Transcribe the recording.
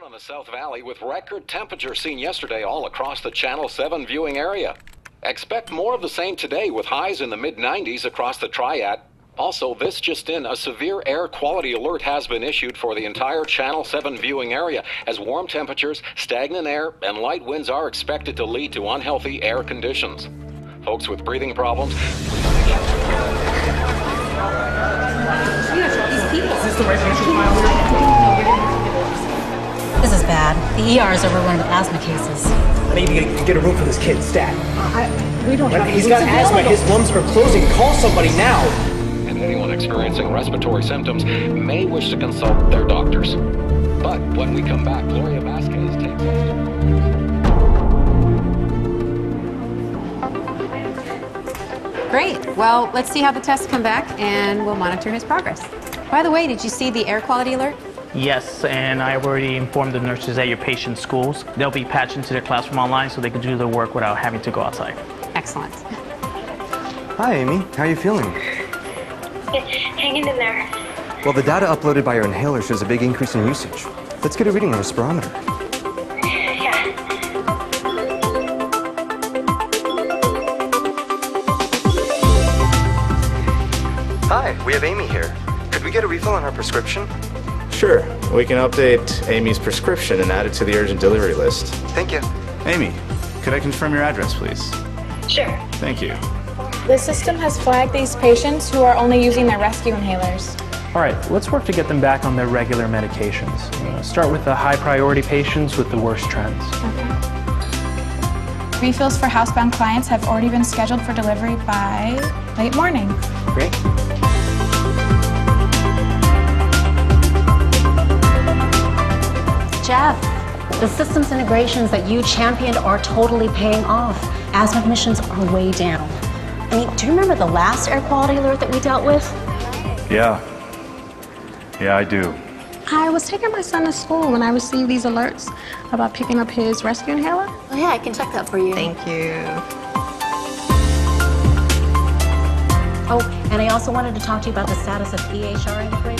Down on the South Valley with record temperature seen yesterday all across the Channel 7 viewing area. Expect more of the same today with highs in the mid-90s across the Triad. Also, this just in, a severe air quality alert has been issued for the entire Channel 7 viewing area as warm temperatures, stagnant air, and light winds are expected to lead to unhealthy air conditions. Folks with breathing problems... This is bad. The ER is overrun with asthma cases. I need to get a room for this kid, stat. We don't have He's got asthma. His lungs are closing. Call somebody now. And anyone experiencing respiratory symptoms may wish to consult their doctors. But when we come back, Gloria Vasquez takes us. Great. Well, let's see how the tests come back, and we'll monitor his progress. By the way, did you see the air quality alert? Yes, and I already informed the nurses at your patient's schools. They'll be patched into their classroom online so they can do their work without having to go outside. Excellent. Hi, Amy. How are you feeling? Hanging in there. Well, the data uploaded by your inhaler shows a big increase in usage. Let's get a reading on a spirometer. Yeah. Hi, we have Amy here. Could we get a refill on our prescription? Sure. We can update Amy's prescription and add it to the urgent delivery list. Thank you. Amy, could I confirm your address, please? Sure. Thank you. The system has flagged these patients who are only using their rescue inhalers. All right, let's work to get them back on their regular medications. Start with the high-priority patients with the worst trends. Okay. Refills for housebound clients have already been scheduled for delivery by late morning. Great. Jeff, the systems integrations that you championed are totally paying off. Asthma admissions are way down. I mean, do you remember the last air quality alert that we dealt with? Yeah, I do. I was taking my son to school when I received these alerts about picking up his rescue inhaler. Oh yeah, I can check that for you. Thank you. Oh, and I also wanted to talk to you about the status of EHR integration.